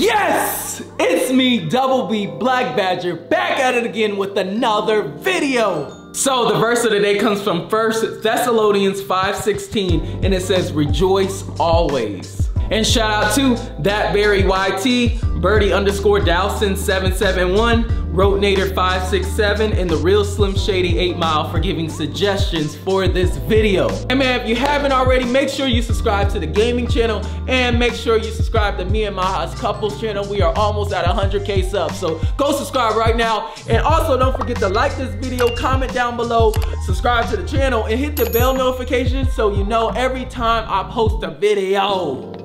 Yes, it's me, Double B, Black Badger, back at it again with another video. So the verse of the day comes from 1 Thessalonians 5:16, and it says, rejoice always. And shout out to that very YT, Birdie _ Dowson 771, Rotenator 567, and the Real Slim Shady 8 Mile for giving suggestions for this video. And man, if you haven't already, make sure you subscribe to the gaming channel and make sure you subscribe to me and Maha's couples channel. We are almost at 100K subs, so go subscribe right now. And also don't forget to like this video, comment down below, subscribe to the channel, and hit the bell notification so you know every time I post a video.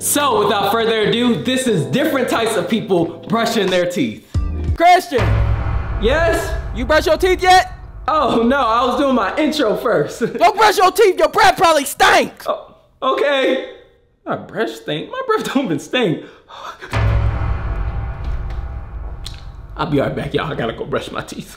So without further ado, this is different types of people brushing their teeth. Christian! Yes? You brush your teeth yet? Oh no, I was doing my intro first. Don't brush your teeth, your breath probably stinks! Oh, okay. My breath stink? My breath don't even stink. I'll be right back, y'all. I gotta go brush my teeth.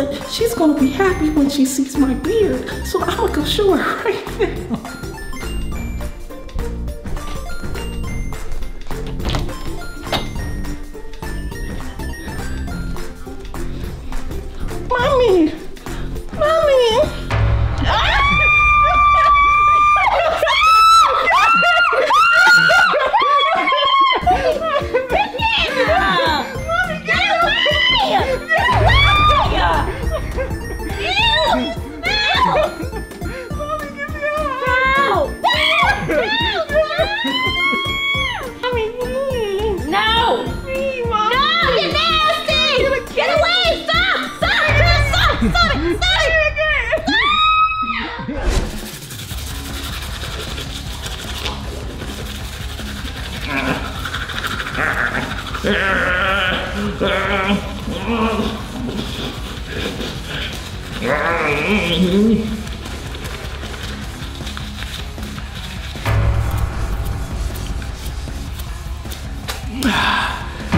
But she's gonna be happy when she sees my beard, so I'll go show her right now. Mommy! Mommy!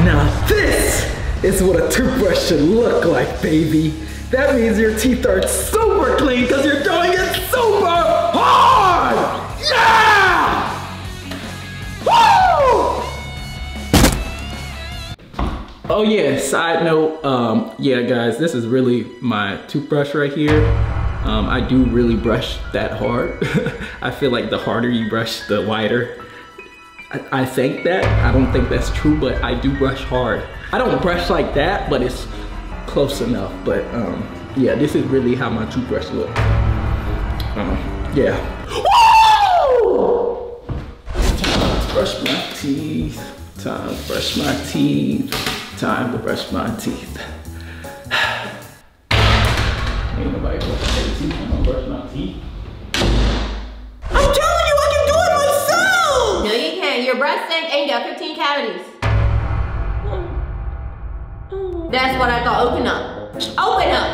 Now this is what a toothbrush should look like, baby. That means your teeth are super clean because you're doing it super hard! Yeah! Woo! Oh yeah, side note, yeah guys, this is really my toothbrush right here. I do really brush that hard. I feel like the harder you brush, the wider. I think that. I don't think that's true, but I do brush hard. I don't brush like that, but it's close enough. But yeah, this is really how my toothbrush looks. Yeah. Woo! Time to brush my teeth. Time to brush my teeth. Time to brush my teeth. Ain't nobody brush their teeth. I'm gonna brush my teeth. I'm telling you, I can do it myself! No, you can't. Your breath stink and you got 15 cavities. That's what I thought. Open up. Open up.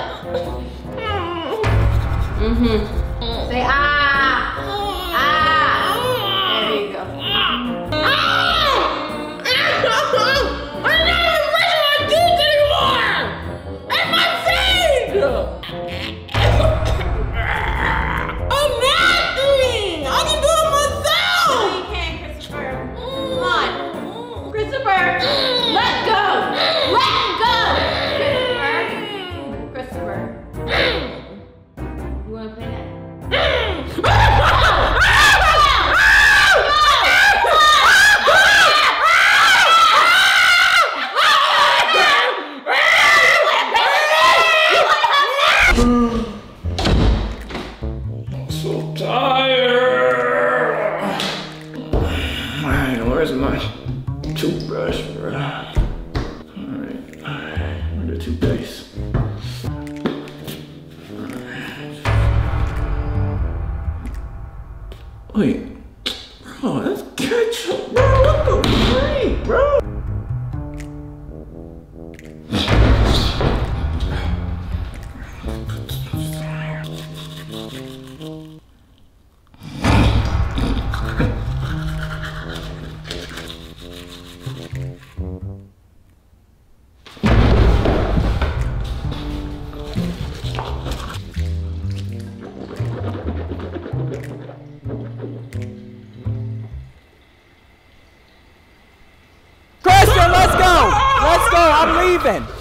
Mm-hmm. Say ah. Ah. There you go. Ah! I'm not brushing my teeth anymore. It's my teeth. I'm not doing. I can do it myself. No, you can't, Christopher. Come on, Christopher. Let go. Let go. Christopher. Christopher. Wait, bro, that's ketchup, bro. What the freak, bro?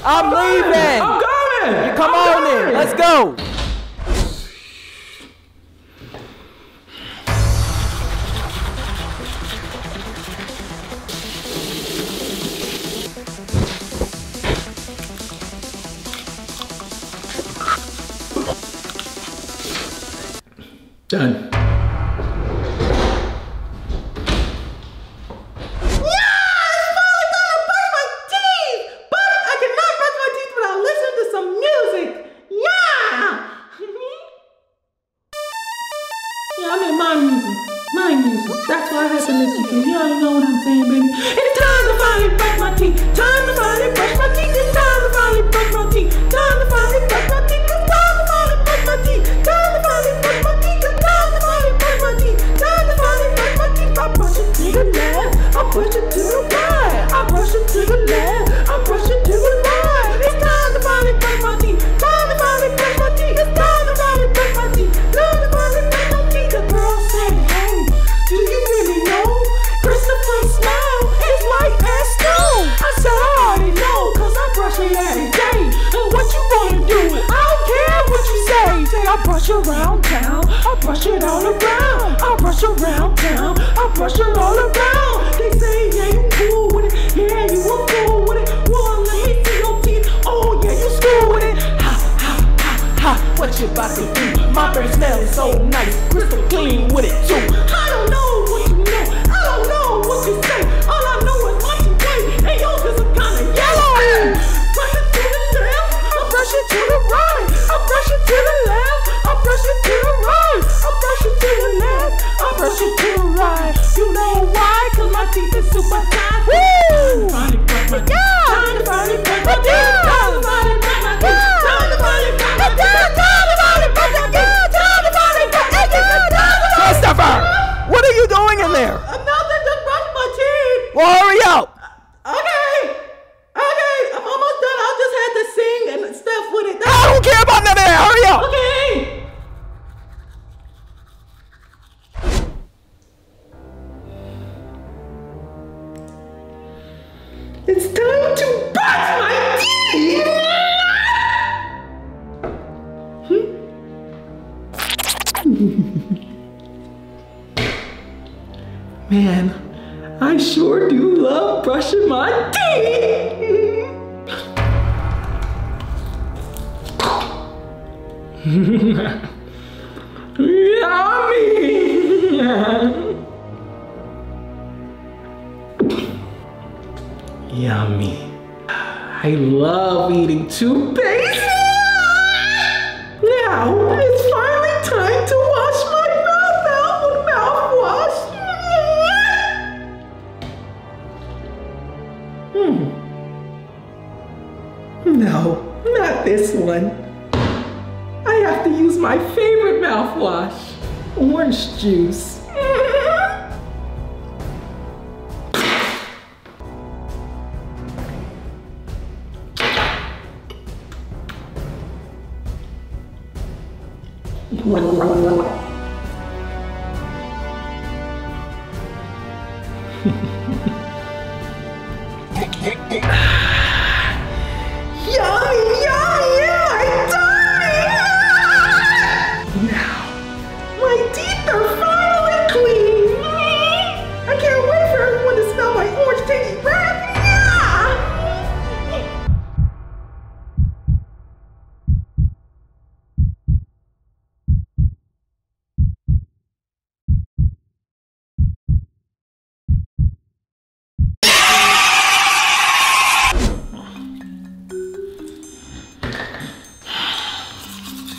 I'm leaving. I'm going. You come on in. Let's go. Done.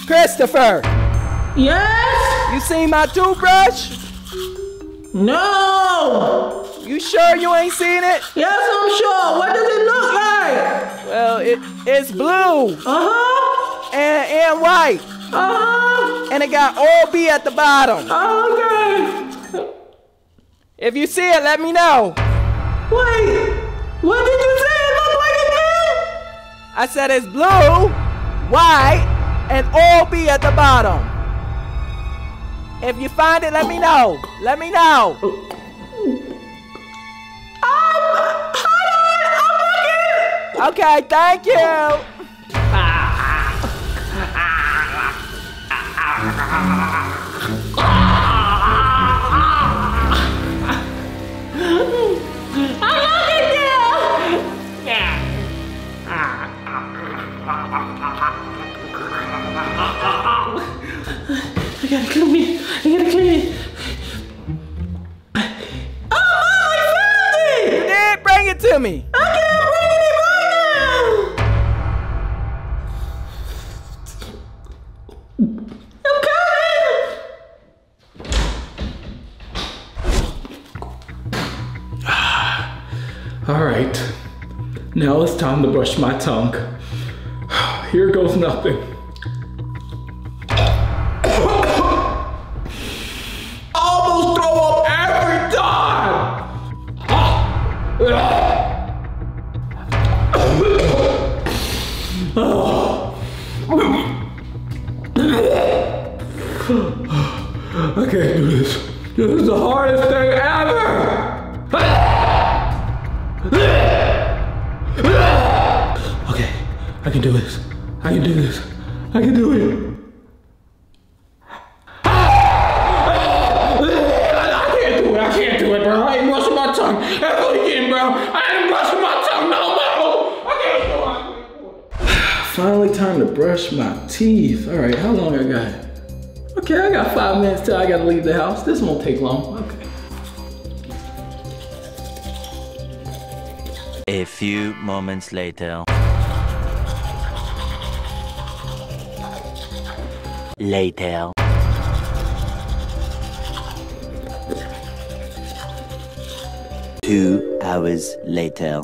Christopher! Yes? You seen my toothbrush? No! You sure you ain't seen it? Yes, I'm sure. What does it look like? Well, it's blue. Uh-huh. And white. Uh-huh. And it got OB at the bottom. Okay. If you see it, let me know. Wait. What did you say it looked like again? I said it's blue, white, and OB at the bottom. If you find it, let me know. Let me know. Hold on, I'm looking. Okay, thank you. I gotta clean it. I gotta clean it. Oh, I found it! You did bring it to me. I can't bring it right now. I'm coming. All right. Now it's time to brush my tongue. Here goes nothing. I can't do this. This is the hardest thing ever! Okay, I can do this. I can do this. I can do it. I can't do it. I can't do it, bro. I ain't brushing my tongue ever again, bro. I ain't brushing my tongue no more. I can't do it. Finally time to brush my teeth. All right, how long I got? Okay, I got 5 minutes till I gotta leave the house. This won't take long. Okay. A few moments later. Later. Two hours later.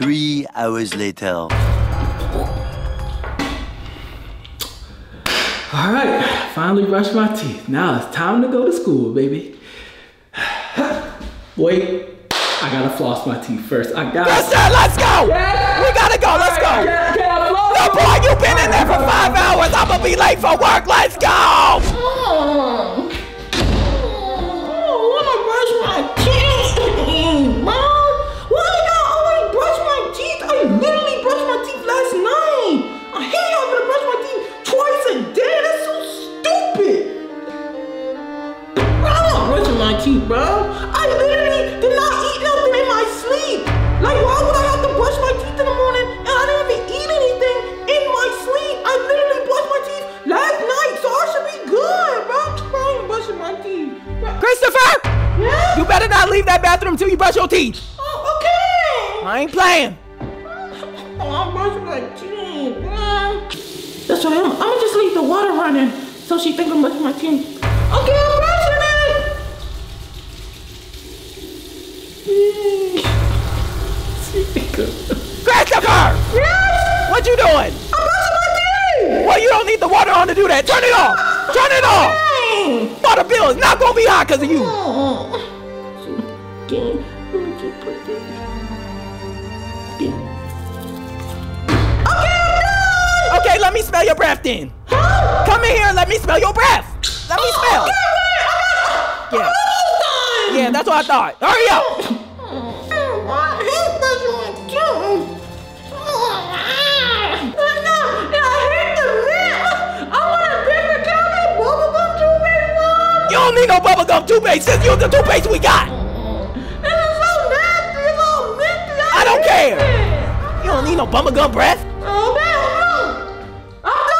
Three hours later. All right, finally brushed my teeth. Now it's time to go to school, baby. Wait, I gotta floss my teeth first. I gotta. Yes, sir, let's go. Yes. We gotta go. Let's go. Can I floss? No, boy, you've been in there for 5 hours. I'm gonna be late for work. Let's go. Oh, I wanna brush my teeth. Bro, I literally did not eat nothing in my sleep. Like, why would I have to brush my teeth in the morning and I didn't even eat anything in my sleep? I literally brushed my teeth last night, so I should be good, bro. Bro, I'm brushing my teeth. Christopher! Yeah? You better not leave that bathroom till you brush your teeth. Oh, okay. I ain't playing. Oh, I'm brushing my teeth, bro. That's what I am. I'm gonna just leave the water running so she think I'm brushing my teeth. Okay, I'm brushing. Christopher! Yes? What you doing? I'm brushing my teeth! Well, you don't need the water on to do that. Turn it off! Turn it off! Water bill is not gonna be high because of you. Okay, let me smell your breath then. Huh? Come in here and let me smell your breath. Let me smell. Okay, wait. Yeah. Yeah, that's what I thought. Hurry up! You don't need no bubblegum toothpaste. Just use the toothpaste we got. It's so nasty, it's all minty. I don't care. You don't need no bubblegum breath. Oh, man, no. I'm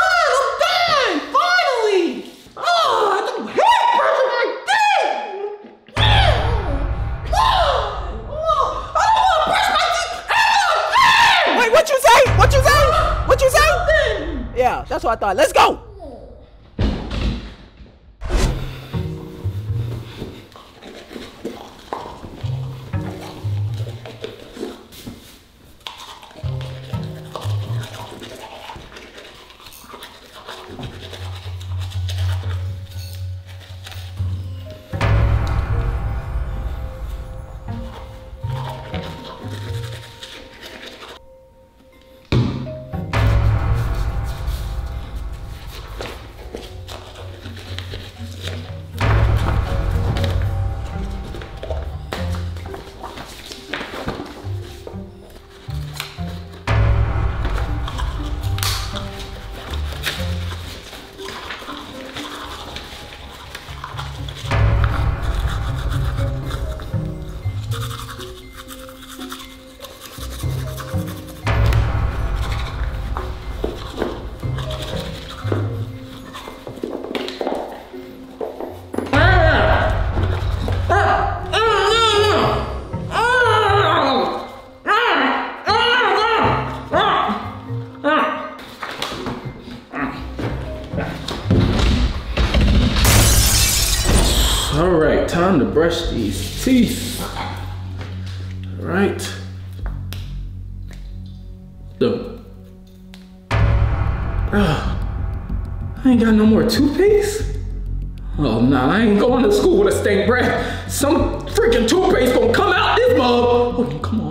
done. I'm done. Finally. Oh, I don't hate brushing my teeth. I don't want to brush my teeth ever again. Wait, what you say? What you say? What you say? Nothing. Yeah, that's what I thought. Let's go! Time to brush these teeth. All right. So, I ain't got no more toothpaste? Oh, nah, I ain't going to school with a stank breath. Some freaking toothpaste gonna come out this mug. Okay, come on.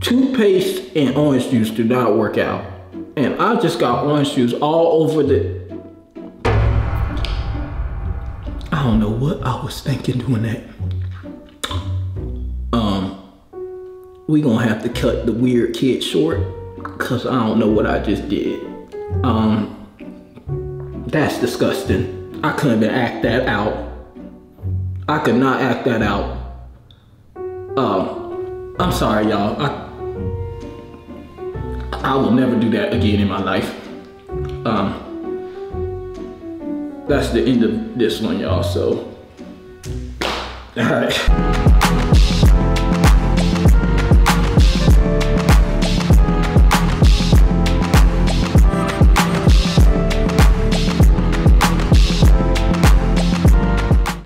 Toothpaste and orange juice do not work out. And I just got orange juice all over the... I don't know what I was thinking doing that. We gonna have to cut the weird kid short because I don't know what I just did. That's disgusting. I couldn't even act that out. I could not act that out. I'm sorry, y'all. I will never do that again in my life. That's the end of this one, y'all, so, all right.